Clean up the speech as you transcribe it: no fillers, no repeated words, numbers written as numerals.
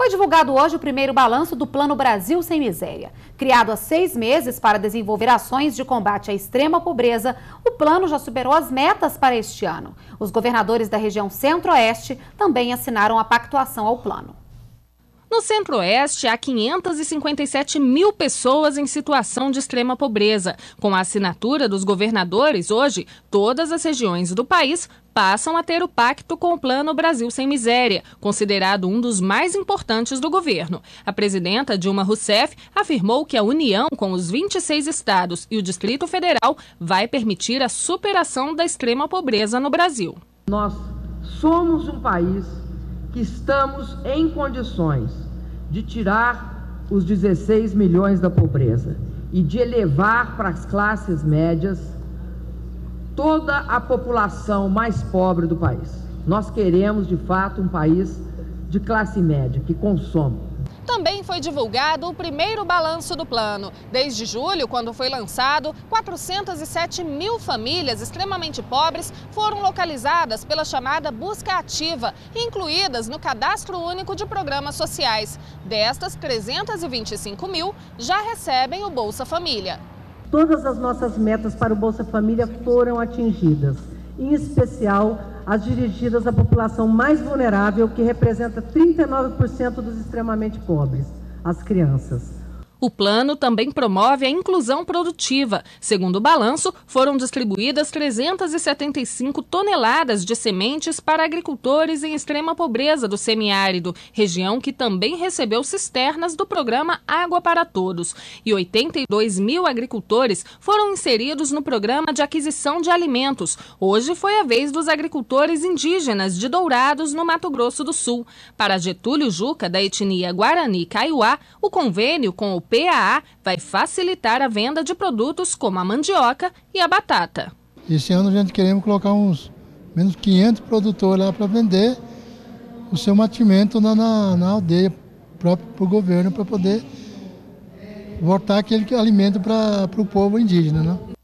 Foi divulgado hoje o primeiro balanço do Plano Brasil Sem Miséria. Criado há 6 meses para desenvolver ações de combate à extrema pobreza, o plano já superou as metas para este ano. Os governadores da região Centro-Oeste também assinaram a pactuação ao plano. No Centro-Oeste, há 557 mil pessoas em situação de extrema pobreza. Com a assinatura dos governadores, hoje, todas as regiões do país passam a ter o pacto com o Plano Brasil Sem Miséria, considerado um dos mais importantes do governo. A presidenta Dilma Rousseff afirmou que a união com os 26 estados e o Distrito Federal vai permitir a superação da extrema pobreza no Brasil. Nós somos um país que estamos em condições de tirar os 16 milhões da pobreza e de elevar para as classes médias toda a população mais pobre do país. Nós queremos, de fato, um país de classe média, que consome. Também foi divulgado o primeiro balanço do plano. Desde julho, quando foi lançado, 407 mil famílias extremamente pobres foram localizadas pela chamada busca ativa, incluídas no Cadastro Único de Programas Sociais. Destas, 325 mil já recebem o Bolsa Família. Todas as nossas metas para o Bolsa Família foram atingidas, em especial as dirigidas à população mais vulnerável, que representa 39% dos extremamente pobres, as crianças. O plano também promove a inclusão produtiva. Segundo o balanço, foram distribuídas 375 toneladas de sementes para agricultores em extrema pobreza do semiárido, região que também recebeu cisternas do programa Água para Todos. E 82 mil agricultores foram inseridos no programa de aquisição de alimentos. Hoje foi a vez dos agricultores indígenas de Dourados, no Mato Grosso do Sul. Para Getúlio Juca, da etnia Guarani caiuá, o convênio com o PAA vai facilitar a venda de produtos como a mandioca e a batata. Esse ano a gente queremos colocar uns menos 500 produtores lá para vender o seu mantimento na aldeia, próprio para o governo, para poder voltar aquele alimento para o povo indígena, né?